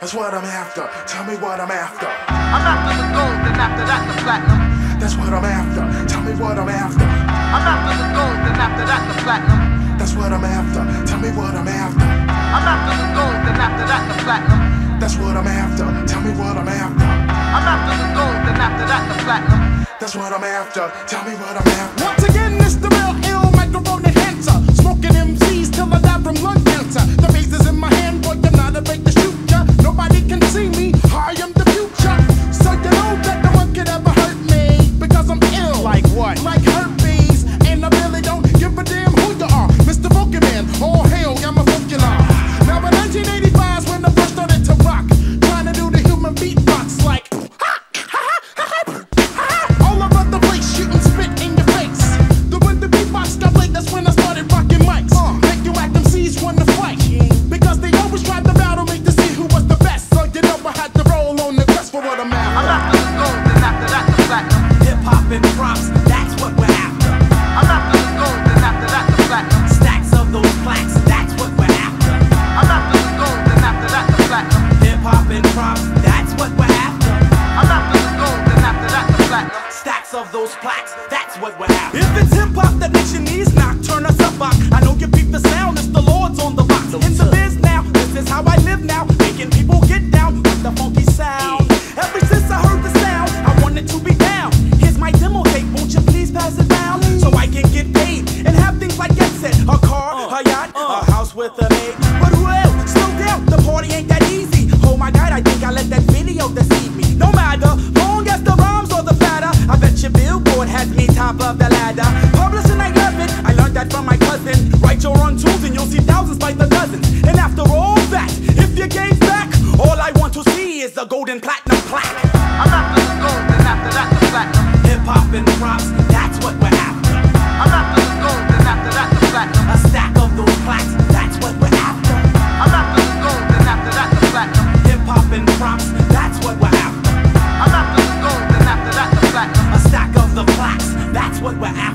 That's what I'm after. Tell me what I'm after. I'm after the gold, and after that the platinum. That's what I'm after. Tell me what I'm after. I'm after the gold, and after that the platinum. That's what I'm after. Tell me what I'm after. I'm after the gold, and after that the platinum. That's what I'm after. Tell me what I'm after. I'm after the gold, and after that the platinum. That's what I'm after. Tell me what I'm after. Once again, it's the real ill microphone enhancer. Smoking MCs till I die from lung cancer. The bass is in my hand, boy, I'm not afraid to shoot ya. Nobody can see me. I am the future. So you know that no one could ever hurt me, because I'm ill. Like what? Like herpes. And I really don't give a damn who you are. Mr. Pokeman, all hail, I'm a Pokelar. Now in 1985 is when I first started to rock, trying to do the human beatbox like all over the place, shooting spit in your face. The when the beatbox got late, that's when I started rocking mics. Make you act MCs wanna fight, because they always tried to battle me to see who was the best. So you know I had to roll on the quest for what I'm after. I'm after the gold, and after that the platinum. Hip hop and props, that's what we're after. I'm after the gold, and after that the platinum. Stacks of those plaques, that's what we're after. I'm after the gold, and after that the platinum. Hip hop and props, that's what we're after. I'm after the gold, and after that the platinum. Stacks of those plaques, that's what we're after. If it's hip hop that makes your knees knock, turn us up, I know you peep the sound, it's the Lords on the box. In the biz now, this is how I live now, making people get down with the funky sound. Ever since I heard the sound, I wanted to be down. Here's my demo tape, won't you please pass it down, so I can get paid and have things like that said. A car, a yacht, a house with a maid. But well, slow down, the party ain't that easy. Oh my God, I think I let that video deceive me. No matter, long as the rhymes or the fatter, I bet your billboard has me top of the ladder. Publishing, I love it, I learned that from my cousin. Write your own tunes and you'll see thousands by the dozens. And after all that, if you gave back, all I want to see is a golden platinum plaque. I'm after the gold, and after that the platinum. Hip hop and props, that's what we're after. I'm after the gold, and after that the platinum. A stack of those plaques, that's what we're after. I'm after the gold, and after that the platinum. Hip hop and props, that's what we're after. I'm after the gold, and after that the platinum. A stack of the plaques, that's what we're after.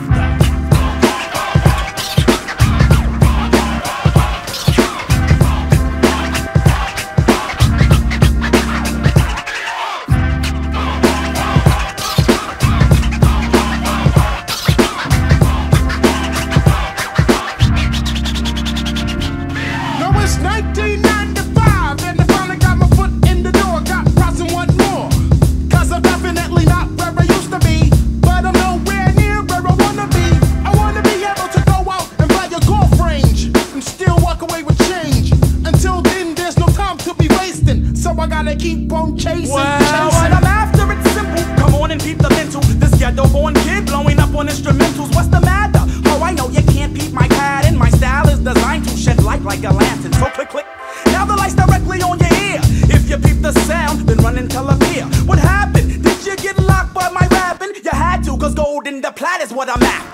What I'm at.